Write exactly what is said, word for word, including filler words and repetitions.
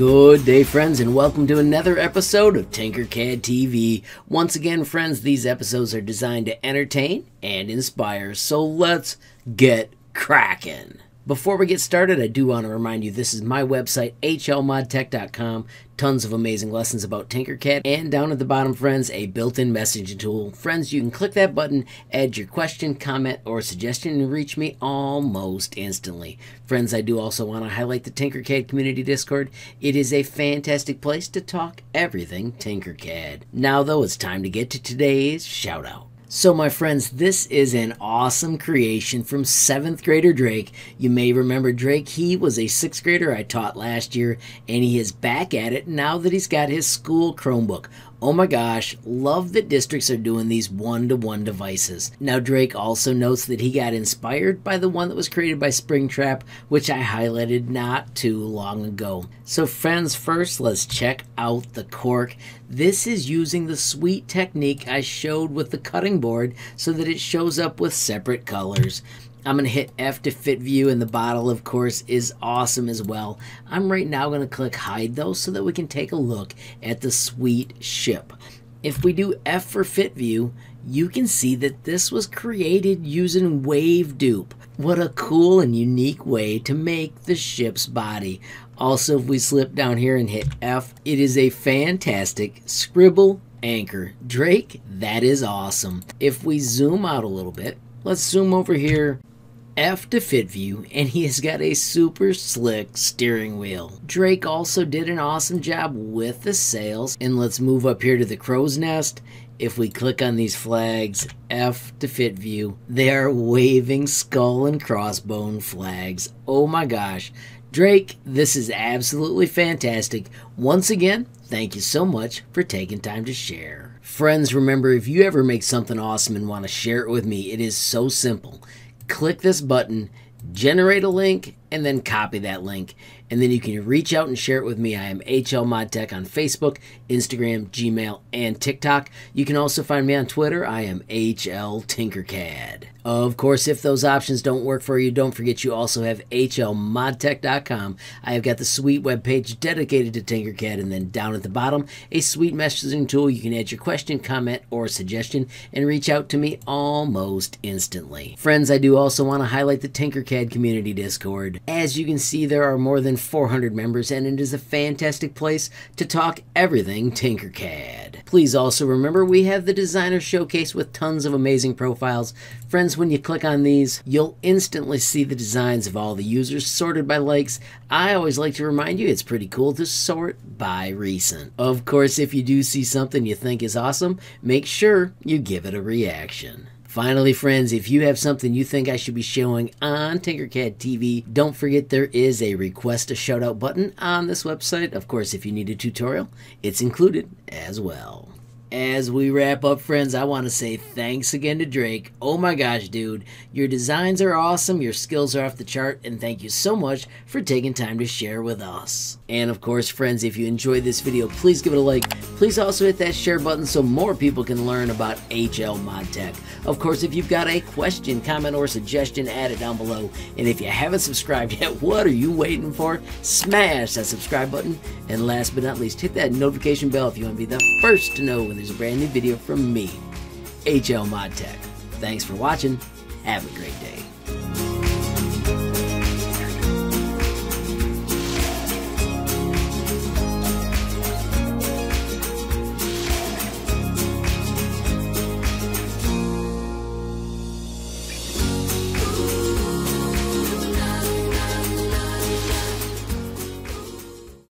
Good day, friends, and welcome to another episode of Tinkercad T V. Once again, friends, these episodes are designed to entertain and inspire, so let's get cracking. Before we get started, I do want to remind you this is my website, H L mod tech dot com. Tons of amazing lessons about Tinkercad. And down at the bottom, friends, a built-in messaging tool. Friends, you can click that button, add your question, comment, or suggestion, and reach me almost instantly. Friends, I do also want to highlight the Tinkercad Community Discord. It is a fantastic place to talk everything Tinkercad. Now, though, it's time to get to today's shout-out. So my friends, this is an awesome creation from seventh grader Drake. You may remember Drake, he was a sixth grader I taught last year, and he is back at it now that he's got his school Chromebook. Oh my gosh, love that districts are doing these one-to-one devices. Now Drake also notes that he got inspired by the one that was created by Springtrap, which I highlighted not too long ago. So friends, first let's check out the cork. This is using the sweet technique I showed with the cutting board so that it shows up with separate colors. I'm going to hit F to fit view, and the bottle, of course, is awesome as well. I'm right now going to click hide, though, so that we can take a look at the sweet ship. If we do F for fit view, you can see that this was created using Wave Dupe. What a cool and unique way to make the ship's body. Also, if we slip down here and hit F, it is a fantastic scribble anchor. Drake, that is awesome. If we zoom out a little bit, let's zoom over here. F to fit view, and he has got a super slick steering wheel. Drake also did an awesome job with the sails, and let's move up here to the crow's nest. If we click on these flags, F to fit view, they are waving skull and crossbone flags. Oh my gosh, Drake, this is absolutely fantastic. Once again, thank you so much for taking time to share. Friends, remember, if you ever make something awesome and want to share it with me, it is so simple. Click this button, generate a link, and then copy that link. And then you can reach out and share it with me. I am HLModTech on Facebook, Instagram, Gmail, and TikTok. You can also find me on Twitter. I am H L Tinkercad. Of course, if those options don't work for you, don't forget you also have H L mod tech dot com. I have got the sweet webpage dedicated to Tinkercad, and then down at the bottom, a sweet messaging tool. You can add your question, comment, or suggestion, and reach out to me almost instantly. Friends, I do also want to highlight the Tinkercad Community Discord. As you can see, there are more than four hundred members, and it is a fantastic place to talk everything Tinkercad. Please also remember we have the designer showcase with tons of amazing profiles. Friends, when you click on these, you'll instantly see the designs of all the users sorted by likes. I always like to remind you it's pretty cool to sort by recent. Of course, if you do see something you think is awesome, make sure you give it a reaction. Finally, friends, if you have something you think I should be showing on Tinkercad T V, don't forget there is a request a shout-out button on this website. Of course, if you need a tutorial, it's included as well. As we wrap up, friends, I want to say thanks again to Drake. Oh my gosh, dude, your designs are awesome, your skills are off the chart, and thank you so much for taking time to share with us. And of course, friends, if you enjoyed this video, please give it a like. Please also hit that share button so more people can learn about HLModTech. Of course, if you've got a question, comment, or suggestion, add it down below. And if you haven't subscribed yet, what are you waiting for? Smash that subscribe button. And last but not least, hit that notification bell if you want to be the first to know when there's a brand new video from me, HLModTech. Thanks for watching. Have a great day.